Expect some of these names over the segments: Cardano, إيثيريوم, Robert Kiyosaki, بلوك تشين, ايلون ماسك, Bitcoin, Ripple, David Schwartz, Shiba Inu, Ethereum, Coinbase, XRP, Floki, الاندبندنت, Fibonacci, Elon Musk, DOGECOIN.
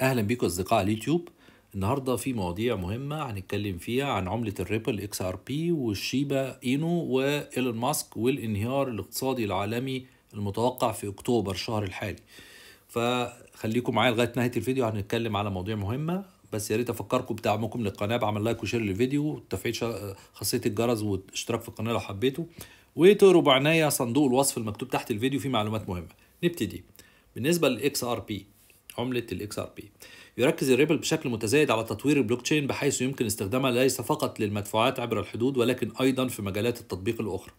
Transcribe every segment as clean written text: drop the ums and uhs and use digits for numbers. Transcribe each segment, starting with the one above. اهلا بيكم اصدقاء اليوتيوب. النهارده في مواضيع مهمه هنتكلم فيها عن عمله الريبل XRP والشيبا اينو وايلون ماسك والانهيار الاقتصادي العالمي المتوقع في اكتوبر شهر الحالي. فخليكم معايا لغايه نهايه الفيديو، هنتكلم على مواضيع مهمه. بس يا ريت افكركم بدعمكم للقناه بعمل لايك وشير للفيديو وتفعيل خاصيه الجرس والاشتراك في القناه لو حبيتوا، وتقروا بعنايه صندوق الوصف المكتوب تحت الفيديو فيه معلومات مهمه. نبتدي بالنسبه للXRP. عملة XRP يركز الريبل بشكل متزايد على تطوير البلوك تشين بحيث يمكن استخدامها ليس فقط للمدفوعات عبر الحدود ولكن أيضا في مجالات التطبيق الأخرى.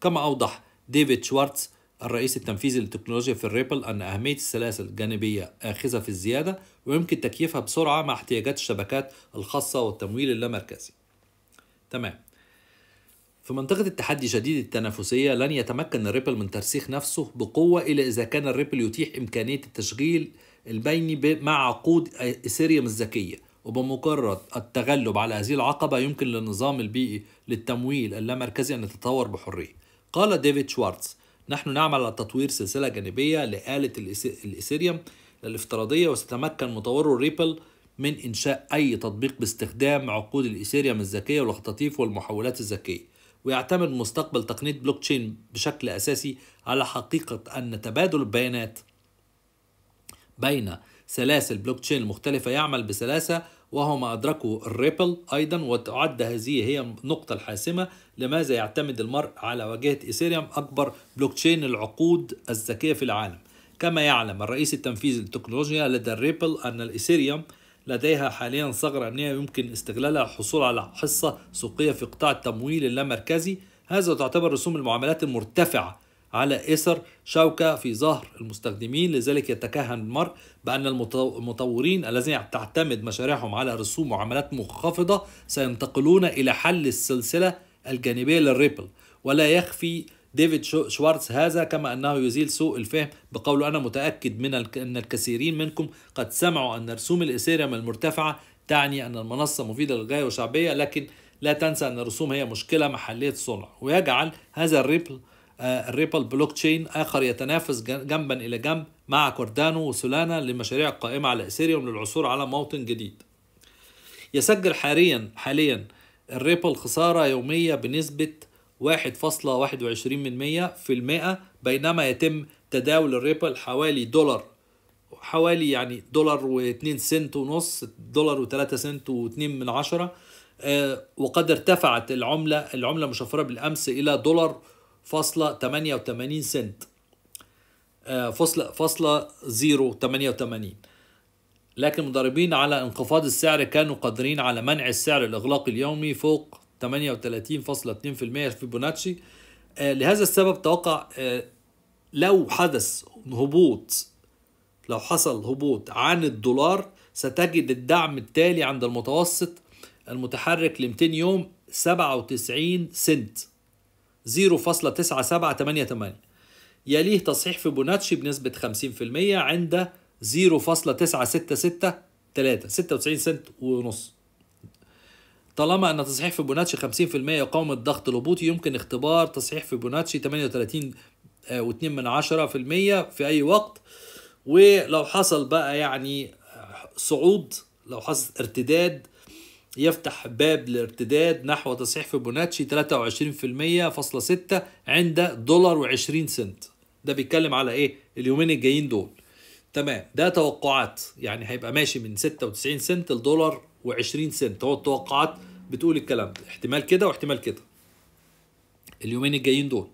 كما أوضح ديفيد شوارتز الرئيس التنفيذي للتكنولوجيا في الريبل أن أهمية السلاسل الجانبية آخذة في الزيادة ويمكن تكييفها بسرعة مع احتياجات الشبكات الخاصة والتمويل اللامركزي. تمام. في منطقة التحدي شديد التنافسية لن يتمكن الريبل من ترسيخ نفسه بقوة إلا إذا كان الريبل يتيح إمكانية التشغيل البيني مع عقود إثيريوم الذكية، وبمجرد التغلب على هذه العقبة يمكن للنظام البيئي للتمويل اللامركزي أن يتطور بحرية. قال ديفيد شوارتز: نحن نعمل على تطوير سلسلة جانبية لآلة الإثيريوم الافتراضية، وستتمكن مطورو الريبل من إنشاء أي تطبيق باستخدام عقود الإثيريوم الذكية والخطاطيف والمحولات الذكية. ويعتمد مستقبل تقنية بلوك تشين بشكل أساسي على حقيقة أن تبادل البيانات بين سلاسل بلوك تشين المختلفة يعمل بسلاسة، وهو ما أدركه الريبل أيضا، وتعد هذه هي النقطة الحاسمة لماذا يعتمد المرء على واجهة إيثيريوم أكبر بلوك تشين العقود الذكية في العالم. كما يعلم الرئيس التنفيذي للتكنولوجيا لدى الريبل أن الإيثيريوم لديها حاليا ثغرة أمنية يمكن استغلالها الحصول على حصة سوقية في قطاع التمويل اللامركزي. هذا تعتبر رسوم المعاملات المرتفعة على إثر شوكة في ظهر المستخدمين، لذلك يتكهن المرء بأن المطورين الذين تعتمد مشاريعهم على رسوم معاملات منخفضة سينتقلون إلى حل السلسلة الجانبية للريبل. ولا يخفي ديفيد شوارتز هذا، كما أنه يزيل سوء الفهم بقوله: أنا متأكد من أن الكثيرين منكم قد سمعوا أن رسوم الإيثيريوم المرتفعة تعني أن المنصة مفيدة للغاية وشعبية، لكن لا تنسى أن الرسوم هي مشكلة محلية الصنع. ويجعل هذا الريبل بلوك تشين آخر يتنافس جنبا إلى جنب مع كوردانو وسولانا لمشاريع قائمة على إيثيريوم للعثور على موطن جديد. يسجل حاليا الريبل خسارة يومية بنسبة 1.21% بينما يتم تداول الريبل حوالي $1.02 ونص، $1.03 و2 من 10، وقد ارتفعت العملة المشفرة بالأمس إلى $.88 .088. لكن المضاربين على انخفاض السعر كانوا قادرين على منع السعر الإغلاقي اليومي فوق 38.2% فيبوناتشي. لهذا السبب توقع لو حصل هبوط عن الدولار ستجد الدعم التالي عند المتوسط المتحرك ل 200 يوم 97 سنت، 0.9788. يليه تصحيح فيبوناتشي بنسبة 50% عند 0.9663، 96 سنت ونص. طالما أن تصحيح فيبوناتشي 50% يقاوم الضغط الهبوطي، يمكن اختبار تصحيح فيبوناتشي 38.2% في أي وقت. ولو حصل بقى صعود، لو حصل ارتداد يفتح باب لارتداد نحو تصحيح فيبوناتشي 23.6 عند $.20. ده بيتكلم على إيه؟ اليومين الجايين دول. تمام، ده توقعات، هيبقى ماشي من 96 سنت $.20. هو التوقعات بتقول الكلام ده، احتمال كده واحتمال كده اليومين الجايين دول.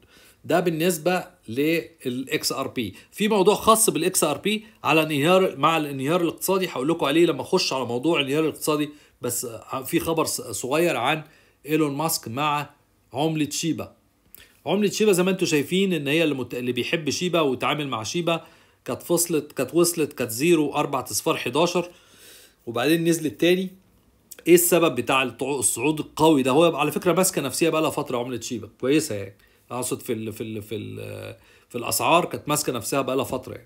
ده بالنسبه للXRP. في موضوع خاص بالXRP على انهيار مع الانهيار الاقتصادي هقول لكم عليه لما اخش على موضوع الانهيار الاقتصادي، بس في خبر صغير عن ايلون ماسك مع عمله شيبا. عمله شيبا زي ما انتم شايفين ان هي اللي بيحب شيبا ويتعامل مع شيبا كانت وصلت 0.411 وبعدين نزلت تاني. ايه السبب بتاع الصعود القوي ده؟ هو على فكره ماسكه نفسها بقى لها فتره عمله شيبا كويسه، اقصد في ال في ال في ال في الاسعار كانت ماسكه نفسها بقى لها فتره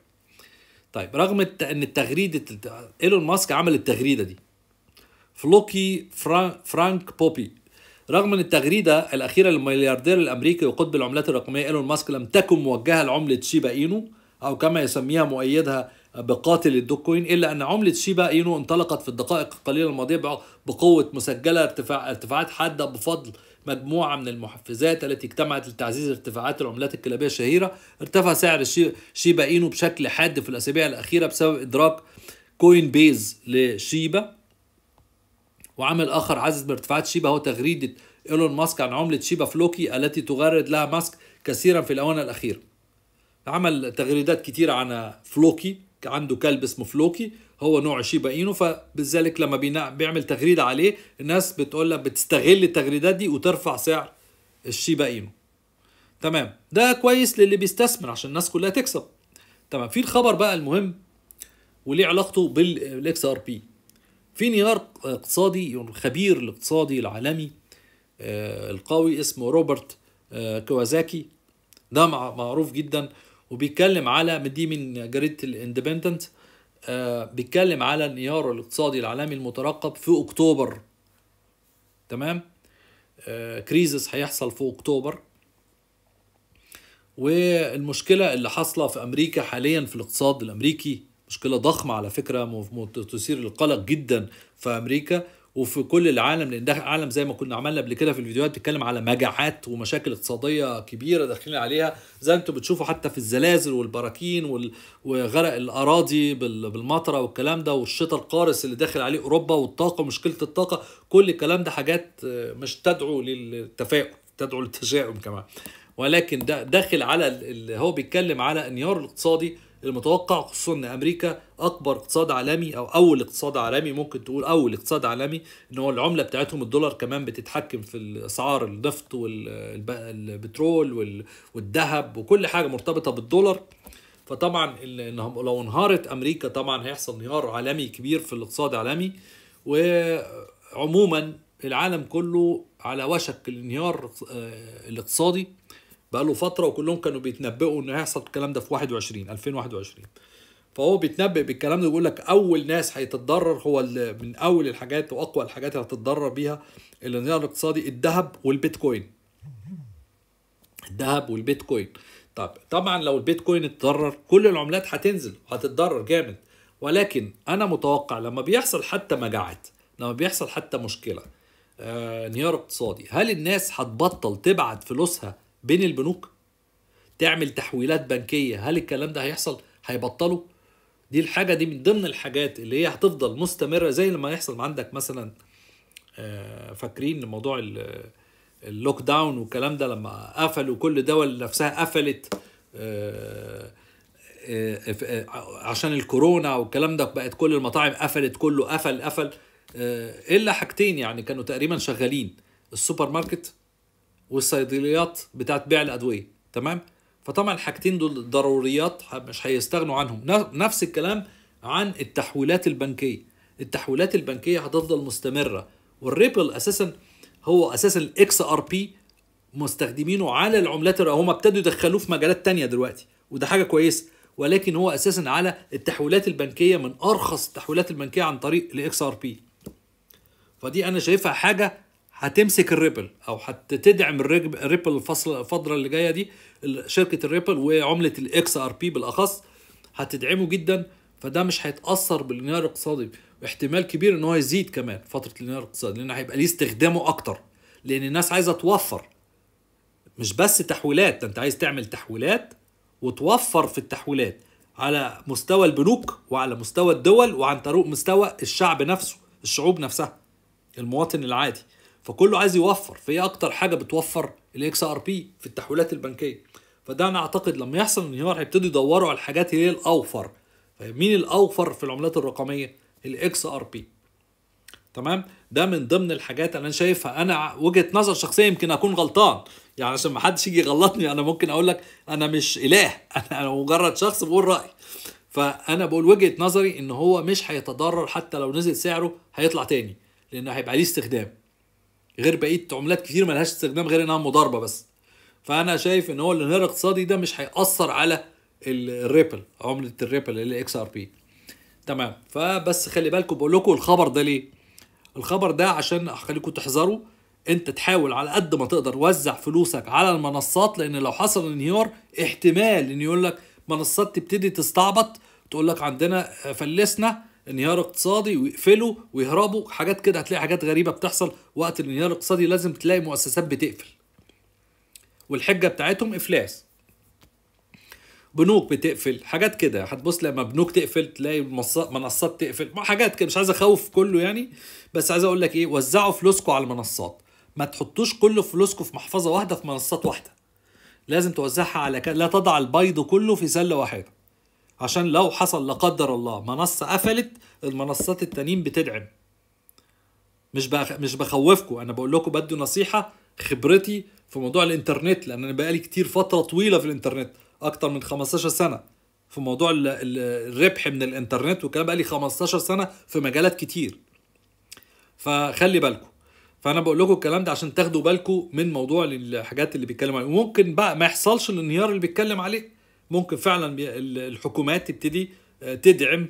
طيب، رغم ان التغريده ايلون ماسك عمل التغريده دي فلوكي فرانك بوبي، رغم ان التغريده الاخيره للملياردير الامريكي وقطب العملات الرقميه ايلون ماسك لم تكن موجهه لعمله شيبا اينو او كما يسميها مؤيدها بقاتل الدوكوين، إلا أن عملة شيبا إينو انطلقت في الدقائق القليلة الماضية بقوة مسجلة ارتفاعات حادة بفضل مجموعة من المحفزات التي اجتمعت لتعزيز ارتفاعات العملات الكلابية الشهيرة. ارتفع سعر شيبا إينو بشكل حاد في الأسابيع الأخيرة بسبب إدراك كوين بيز لشيبا. وعمل آخر عزز من ارتفاعات شيبا هو تغريدة إيلون ماسك عن عملة شيبا فلوكي التي تغرد لها ماسك كثيرا في الأونة الأخيرة. عمل تغريدات كتيرة عن فلوكي، عنده كلب اسمه فلوكي هو نوع شيبا إينو، فبذلك لما بيعمل تغريدة عليه الناس بتقولها بتستغل التغريدات دي وترفع سعر الشيبا إينو. تمام، ده كويس للي بيستثمر عشان الناس كلها تكسب. تمام، في الخبر بقى المهم وليه علاقته بالاكس ار بي. في انهيار اقتصادي، خبير الاقتصادي العالمي القوي اسمه روبرت كيوساكي، ده معروف جدا، وبيتكلم على دي من جريدة الاندبندنت، بيتكلم على انهيار الاقتصادي العالمي المترقب في اكتوبر. تمام، كريزس هيحصل في اكتوبر، والمشكلة اللي حاصلة في امريكا حاليا في الاقتصاد الامريكي مشكلة ضخمة على فكرة، تثير القلق جدا في امريكا وفي كل العالم، لان ده عالم زي ما كنا عملنا قبل كده في الفيديوهات بتتكلم على مجاعات ومشاكل اقتصاديه كبيره داخلين عليها، زي ما انتم بتشوفوا حتى في الزلازل والبراكين وغرق الاراضي بالمطره والكلام ده، والشتاء القارس اللي داخل عليه اوروبا، والطاقه مشكله الطاقه، كل الكلام ده حاجات مش تدعو للتفاؤل، تدعو للتشاؤم كمان، ولكن ده داخل على اللي هو بيتكلم على انهيار الاقتصادي المتوقع، خصوصا ان امريكا اكبر اقتصاد عالمي او اول اقتصاد عالمي، ممكن تقول اول اقتصاد عالمي، ان هو العمله بتاعتهم الدولار كمان بتتحكم في اسعار النفط والبترول والذهب وكل حاجه مرتبطه بالدولار. فطبعا لو انهارت امريكا طبعا هيحصل انهيار عالمي كبير في الاقتصاد العالمي، وعموما العالم كله على وشك الانهيار الاقتصادي بقاله فترة، وكلهم كانوا بيتنبؤوا انه هيحصل الكلام ده في 2021. فهو بيتنبأ بالكلام ده، بيقول لك أول ناس هيتضرر هو من أول الحاجات وأقوى الحاجات اللي هتتضرر بيها الانهيار الاقتصادي الذهب والبيتكوين. الذهب والبيتكوين. طب طبعا لو البيتكوين اتضرر كل العملات هتنزل وهتتضرر جامد، ولكن أنا متوقع لما بيحصل حتى مجاعات، لما بيحصل حتى مشكلة انهيار اقتصادي، هل الناس هتبطل تبعت فلوسها بين البنوك تعمل تحويلات بنكية؟ هل الكلام ده هيحصل؟ هيبطلوا؟ دي الحاجة دي من ضمن الحاجات اللي هي هتفضل مستمرة، زي لما يحصل عندك مثلا فاكرين موضوع اللوك داون والكلام ده، لما قفلوا كل دول نفسها قفلت عشان الكورونا والكلام ده، بقت كل المطاعم قفلت، كله قفل إلا حاجتين يعني كانوا تقريبا شغالين، السوبر ماركت والصيدليات بتاعت بيع الادويه. تمام، فطبعا الحاجتين دول ضروريات مش هيستغنوا عنهم. نفس الكلام عن التحويلات البنكيه، التحويلات البنكيه هتفضل مستمره، والريبل اساسا هو اساسا الاكس ار بي مستخدمينه على العملات، هم ابتدوا يدخلوه في مجالات تانية دلوقتي وده حاجه كويسه، ولكن هو اساسا على التحويلات البنكيه، من ارخص التحويلات البنكيه عن طريق الاكس ار بي. فدي انا شايفها حاجه هتمسك الريبل او هتدعم الريبل الفتره اللي جايه دي، شركه الريبل وعمله الاكس ار بي بالاخص هتدعمه جدا، فده مش هيتاثر بالانهيار الاقتصادي، واحتمال كبير ان هو يزيد كمان فتره الانهيار الاقتصادي، لان هيبقى ليه استخدامه اكتر، لان الناس عايزه توفر مش بس تحويلات، ده انت عايز تعمل تحويلات وتوفر في التحويلات على مستوى البنوك وعلى مستوى الدول وعن طريق مستوى الشعب نفسه، الشعوب نفسها، المواطن العادي، فكله عايز يوفر، فهي اكتر حاجه بتوفر الاكس ار بي في التحويلات البنكيه. فده انا اعتقد لما يحصل انهيار هيبتدوا يدوروا على الحاجات اللي هي الاوفر، فمين الاوفر في العملات الرقميه؟ الاكس ار بي. تمام، ده من ضمن الحاجات انا شايفها، انا وجهه نظر شخصيه، يمكن اكون غلطان يعني عشان ما حدش يجي يغلطني، انا ممكن اقول لك انا مش اله، انا مجرد شخص بقول رايي، فانا بقول وجهه نظري ان هو مش هيتضرر، حتى لو نزل سعره هيطلع تاني لانه هيبقى ليه استخدام، غير بقيه عملات كتير ملهاش استخدام غير انها مضاربه بس. فانا شايف ان هو الانهيار الاقتصادي ده مش هيأثر على الريبل، عمله الريبل اللي اكس ار بي. تمام، فبس خلي بالكم، بقول لكم الخبر ده ليه؟ الخبر ده عشان اخليكم تحذروا، انت تحاول على قد ما تقدر وزع فلوسك على المنصات، لان لو حصل انهيار احتمال ان يقول لك منصات تبتدي تستعبط تقول لك عندنا فلسنا انهيار اقتصادي ويقفلوا ويهربوا حاجات كده. هتلاقي حاجات غريبة بتحصل وقت الانهيار الاقتصادي، لازم تلاقي مؤسسات بتقفل والحجة بتاعتهم افلاس، بنوك بتقفل، حاجات كده. هتبص لما بنوك تقفل تلاقي منصات تقفل، حاجات كده. مش عايز اخوف كله يعني، بس عايز اقول لك ايه، وزعوا فلوسكم على المنصات، ما تحطوش كل فلوسكم في محفظه واحده في منصات واحده، لازم توزعها على لا تضع البيض كله في سله واحده، عشان لو حصل لا قدر الله منصه قفلت المنصات التانيين بتدعم. مش بخوفكم، انا بقول لكم بدي نصيحه خبرتي في موضوع الانترنت، لان انا بقالي كتير فتره طويله في الانترنت، اكتر من 15 سنه في موضوع الربح من الانترنت، وكان بقالي 15 سنه في مجالات كتير، فخلي بالكم. فانا بقول لكم الكلام ده عشان تاخدوا بالكم من موضوع الحاجات اللي بيتكلم عليه، وممكن بقى ما يحصلش الانهيار اللي بيتكلم عليه، ممكن فعلا الحكومات تبتدي تدعم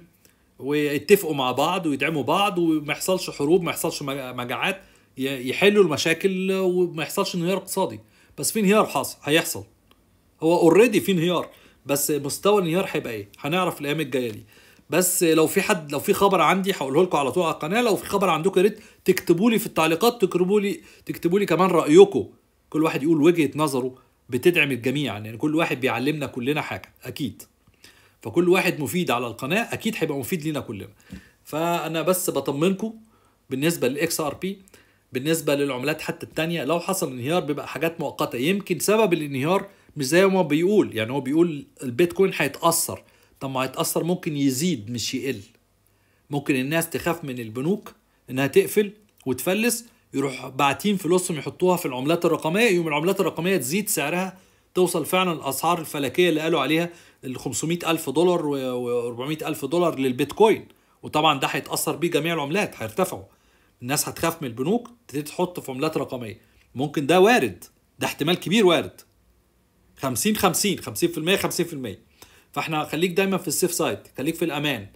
ويتفقوا مع بعض ويدعموا بعض، وما يحصلش حروب، ما يحصلش مجاعات، يحلوا المشاكل وما يحصلش انهيار اقتصادي. بس في انهيار حاصل، هيحصل، هو اوريدي في انهيار، بس مستوى الانهيار هيبقى ايه هنعرف الايام الجايه دي. بس لو في خبر عندي هقوله لكم على طول على القناه، لو في خبر عندكم يا ريت تكتبوا لي في التعليقات، تكتبوا لي كمان رايكم، كل واحد يقول وجهه نظره، بتدعم الجميع يعني، كل واحد بيعلمنا كلنا حاجه اكيد، فكل واحد مفيد على القناه اكيد هيبقى مفيد لينا كلنا. فانا بس بطمنكم بالنسبه للاكس ار بي، بالنسبه للعملات حتى الثانيه، لو حصل انهيار بيبقى حاجات مؤقته، يمكن سبب الانهيار مش زي ما بيقول، يعني هو بيقول البيتكوين هيتأثر، طب ما هيتأثر ممكن يزيد مش يقل، ممكن الناس تخاف من البنوك انها تقفل وتفلس، يروح باعتين فلوسهم يحطوها في العملات الرقميه، يوم العملات الرقميه تزيد سعرها، توصل فعلا الاسعار الفلكيه اللي قالوا عليها ال $500,000 و$400,000 للبيتكوين، وطبعا ده هيتأثر بيه جميع العملات، هيرتفعوا، الناس هتخاف من البنوك تبتدي تحط في عملات رقميه، ممكن ده وارد، ده احتمال كبير وارد، 50% 50%. فاحنا خليك دايما في السيف سايد، خليك في الامان،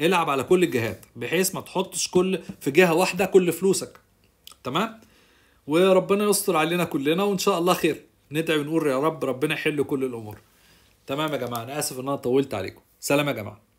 العب على كل الجهات بحيث ما تحطش في جهه واحده كل فلوسك، تمام؟ وربنا يستر علينا كلنا وان شاء الله خير، ندعي ونقول يا رب ربنا يحل كل الامور. تمام يا جماعه، انا اسف ان انا طولت عليكم، سلام يا جماعه.